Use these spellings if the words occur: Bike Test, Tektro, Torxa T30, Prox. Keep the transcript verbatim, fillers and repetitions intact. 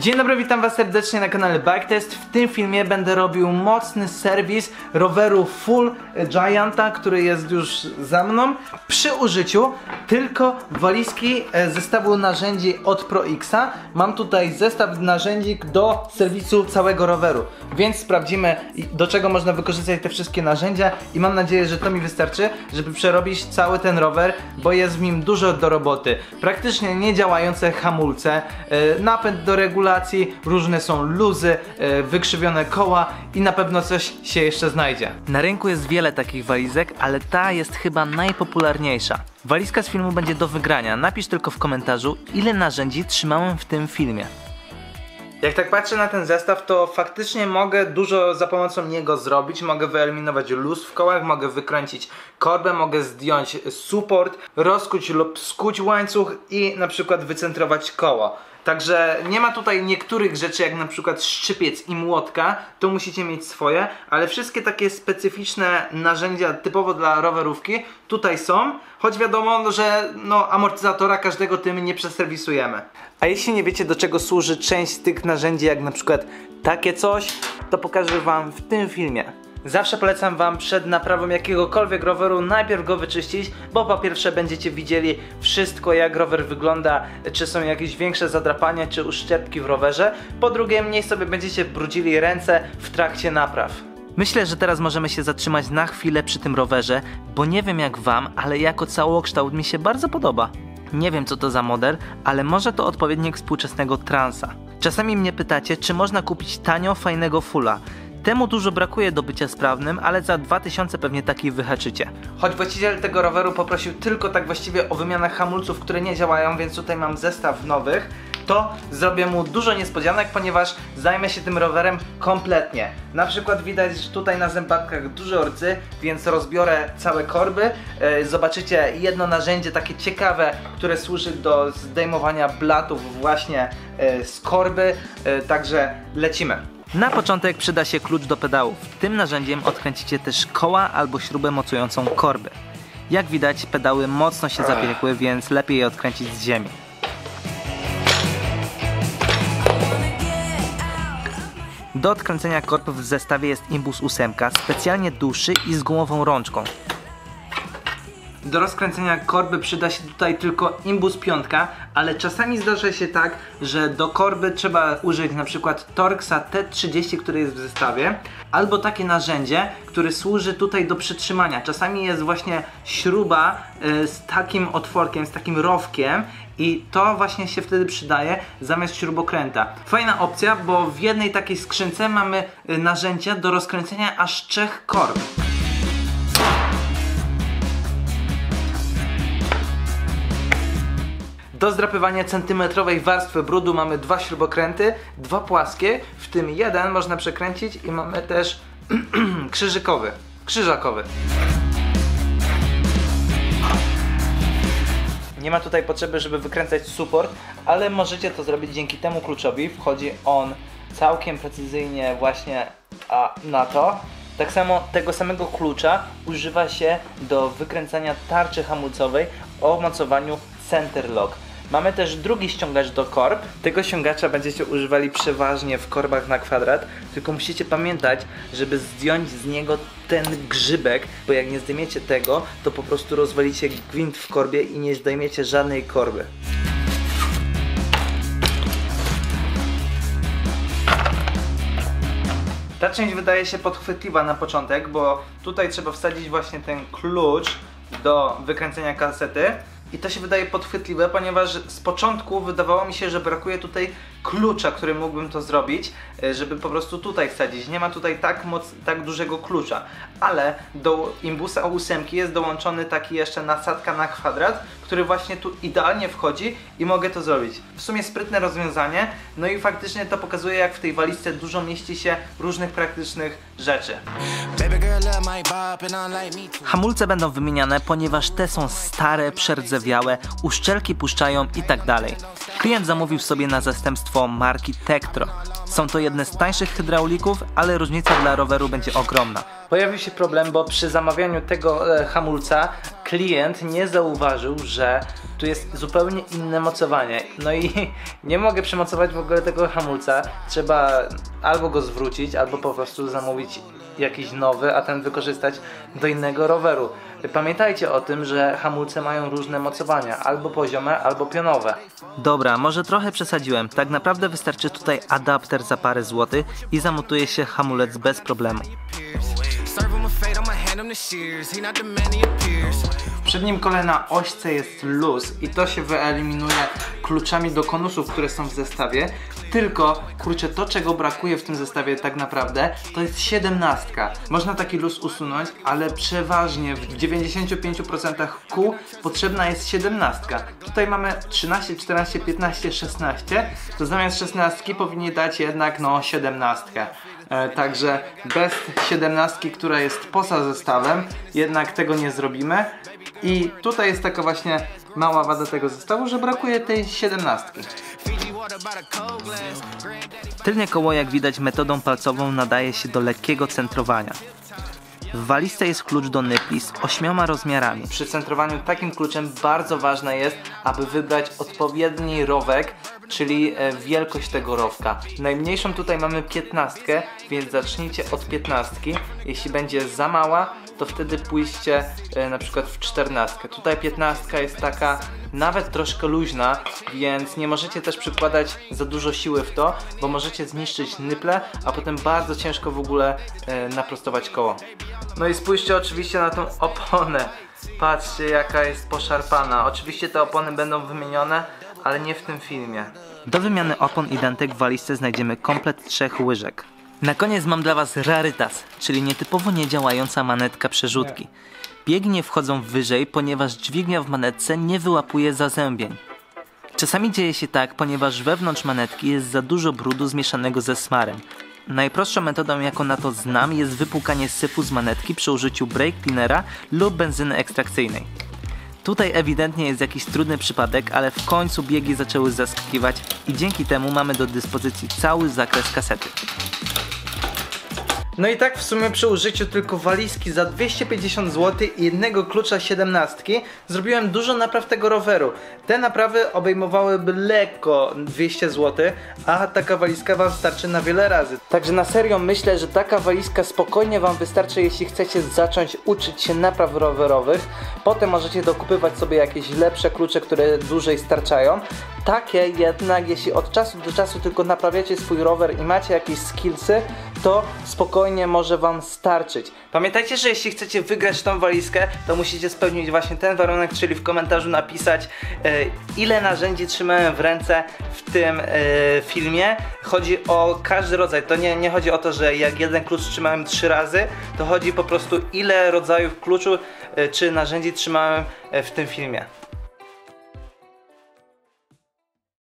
Dzień dobry, witam was serdecznie na kanale Bike Test. W tym filmie będę robił mocny serwis roweru Full Gianta, który jest już za mną, przy użyciu tylko walizki zestawu narzędzi od Pro Xa. Mam tutaj zestaw narzędzi do serwisu całego roweru, więc sprawdzimy, do czego można wykorzystać te wszystkie narzędzia i mam nadzieję, że to mi wystarczy, żeby przerobić cały ten rower, bo jest w nim dużo do roboty. Praktycznie niedziałające hamulce, napęd do regulacji, różne są luzy, wykrzywione koła i na pewno coś się jeszcze znajdzie. Na rynku jest wiele takich walizek, ale ta jest chyba najpopularniejsza. Walizka z filmu będzie do wygrania. Napisz tylko w komentarzu, ile narzędzi trzymałem w tym filmie. Jak tak patrzę na ten zestaw, to faktycznie mogę dużo za pomocą niego zrobić. Mogę wyeliminować luz w kołach, mogę wykręcić korbę, mogę zdjąć suport, rozkuć lub skuć łańcuch i na przykład wycentrować koło. Także nie ma tutaj niektórych rzeczy, jak na przykład szczypiec i młotka, to musicie mieć swoje, ale wszystkie takie specyficzne narzędzia typowo dla rowerówki tutaj są, choć wiadomo, że no, amortyzatora każdego tym nie przeserwisujemy. A jeśli nie wiecie, do czego służy część z tych narzędzi, jak na przykład takie coś, to pokażę wam w tym filmie. Zawsze polecam wam przed naprawą jakiegokolwiek roweru najpierw go wyczyścić, bo po pierwsze będziecie widzieli wszystko, jak rower wygląda, czy są jakieś większe zadrapania, czy uszczepki w rowerze. Po drugie, mniej sobie będziecie brudzili ręce w trakcie napraw. Myślę, że teraz możemy się zatrzymać na chwilę przy tym rowerze, bo nie wiem jak wam, ale jako całokształt mi się bardzo podoba. Nie wiem co to za model, ale może to odpowiednik współczesnego transa. Czasami mnie pytacie, czy można kupić tanio fajnego fulla. Temu dużo brakuje do bycia sprawnym, ale za dwa tysiące pewnie taki wyhaczycie. Choć właściciel tego roweru poprosił tylko tak właściwie o wymianę hamulców, które nie działają, więc tutaj mam zestaw nowych, to zrobię mu dużo niespodzianek, ponieważ zajmę się tym rowerem kompletnie. Na przykład widać, że tutaj na zębatkach duże rdzy, więc rozbiorę całe korby. Zobaczycie jedno narzędzie takie ciekawe, które służy do zdejmowania blatów właśnie z korby, także lecimy. Na początek przyda się klucz do pedałów. Tym narzędziem odkręcicie też koła albo śrubę mocującą korby. Jak widać, pedały mocno się zapiekły, więc lepiej je odkręcić z ziemi. Do odkręcenia korb w zestawie jest imbus osiem, specjalnie dłuższy i z gumową rączką. Do rozkręcenia korby przyda się tutaj tylko imbus pięć, ale czasami zdarza się tak, że do korby trzeba użyć na przykład Torxa T trzydzieści, który jest w zestawie, albo takie narzędzie, które służy tutaj do przytrzymania. Czasami jest właśnie śruba y, z takim otworkiem, z takim rowkiem i to właśnie się wtedy przydaje zamiast śrubokręta. Fajna opcja, bo w jednej takiej skrzynce mamy y, narzędzia do rozkręcenia aż trzech korb. Do zdrapywania centymetrowej warstwy brudu mamy dwa śrubokręty, dwa płaskie, w tym jeden można przekręcić i mamy też krzyżykowy, krzyżakowy. Nie ma tutaj potrzeby, żeby wykręcać suport, ale możecie to zrobić dzięki temu kluczowi. Wchodzi on całkiem precyzyjnie właśnie na to. Tak samo tego samego klucza używa się do wykręcania tarczy hamulcowej o mocowaniu center lock. Mamy też drugi ściągacz do korb. Tego ściągacza będziecie używali przeważnie w korbach na kwadrat, tylko musicie pamiętać, żeby zdjąć z niego ten grzybek, bo jak nie zdejmiecie tego, to po prostu rozwalicie gwint w korbie i nie zdejmiecie żadnej korby. Ta część wydaje się podchwytliwa na początek, bo tutaj trzeba wsadzić właśnie ten klucz do wykręcenia kasety. I to się wydaje podchwytliwe, ponieważ z początku wydawało mi się, że brakuje tutaj klucza, który mógłbym to zrobić, żeby po prostu tutaj wsadzić. Nie ma tutaj tak, moc, tak dużego klucza, ale do imbusa osiem jest dołączony taki jeszcze nasadka na kwadrat, który właśnie tu idealnie wchodzi i mogę to zrobić. W sumie sprytne rozwiązanie, no i faktycznie to pokazuje, jak w tej walizce dużo mieści się różnych praktycznych rzeczy. Hamulce będą wymieniane, ponieważ te są stare, przerdzewiałe, uszczelki puszczają i tak dalej. Klient zamówił sobie na zastępstwo marki Tektro. Są to jedne z tańszych hydraulików, ale różnica dla roweru będzie ogromna. pojawił się problem, bo przy zamawianiu tego e, hamulca klient nie zauważył, że tu jest zupełnie inne mocowanie. No i nie mogę przemocować w ogóle tego hamulca. Trzeba albo go zwrócić, albo po prostu zamówić jakiś nowy, a ten wykorzystać do innego roweru. Pamiętajcie o tym, że hamulce mają różne mocowania, albo poziome, albo pionowe. Dobra, może trochę przesadziłem. Tak naprawdę wystarczy tutaj adapter za parę złotych i zamontuje się hamulec bez problemu. Przed nim kolejna ośce jest luz i to się wyeliminuje kluczami do konusów, które są w zestawie. Tylko, kurczę, to czego brakuje w tym zestawie tak naprawdę, to jest siedemnastka. Można taki luz usunąć, ale przeważnie w dziewięćdziesięciu pięciu procentach kół potrzebna jest siedemnastka. Tutaj mamy trzynaście, czternaście, piętnaście, szesnaście, to zamiast szesnastki powinni dać jednak no siedemnastkę. E, także bez siedemnastki, która jest poza zestawem, jednak tego nie zrobimy. I tutaj jest taka właśnie mała wada tego zestawu, że brakuje tej siedemnastki. Tylnie koło, jak widać, metodą palcową nadaje się do lekkiego centrowania. W walizce jest klucz do nypli z ośmioma rozmiarami. Przy centrowaniu takim kluczem bardzo ważne jest, aby wybrać odpowiedni rowek, czyli wielkość tego rowka. Najmniejszą tutaj mamy piętnastkę, więc zacznijcie od piętnastki. Jeśli będzie za mała, to wtedy pójście e, na przykład w czternastkę. Tutaj piętnastka jest taka nawet troszkę luźna, więc nie możecie też przykładać za dużo siły w to, bo możecie zniszczyć nyple, a potem bardzo ciężko w ogóle e, naprostować koło. No i spójrzcie oczywiście na tą oponę. Patrzcie, jaka jest poszarpana. Oczywiście te opony będą wymienione, ale nie w tym filmie. Do wymiany opon i dentek w walizce znajdziemy komplet trzech łyżek. Na koniec mam dla was rarytas, czyli nietypowo niedziałająca manetka przerzutki. Biegi nie wchodzą wyżej, ponieważ dźwignia w manetce nie wyłapuje zazębień. Czasami dzieje się tak, ponieważ wewnątrz manetki jest za dużo brudu zmieszanego ze smarem. Najprostszą metodą, jaką na to znam, jest wypłukanie syfu z manetki przy użyciu brake cleanera lub benzyny ekstrakcyjnej. Tutaj ewidentnie jest jakiś trudny przypadek, ale w końcu biegi zaczęły zaskakiwać i dzięki temu mamy do dyspozycji cały zakres kasety. No i tak w sumie przy użyciu tylko walizki za dwieście pięćdziesiąt złotych i jednego klucza siedemnastki zrobiłem dużo napraw tego roweru. Te naprawy obejmowałyby lekko dwieście złotych, a taka walizka wam starczy na wiele razy. Także na serio myślę, że taka walizka spokojnie wam wystarczy, jeśli chcecie zacząć uczyć się napraw rowerowych. Potem możecie dokupywać sobie jakieś lepsze klucze, które dłużej starczają. Takie jednak, jeśli od czasu do czasu tylko naprawiacie swój rower i macie jakieś skillsy, to spokojnie może wam starczyć. Pamiętajcie, że jeśli chcecie wygrać tą walizkę, to musicie spełnić właśnie ten warunek, czyli w komentarzu napisać, yy, ile narzędzi trzymałem w ręce w tym yy, filmie. Chodzi o każdy rodzaj, to nie, nie chodzi o to, że jak jeden klucz trzymałem trzy razy, to chodzi po prostu, ile rodzajów kluczu yy, czy narzędzi trzymałem yy, w tym filmie.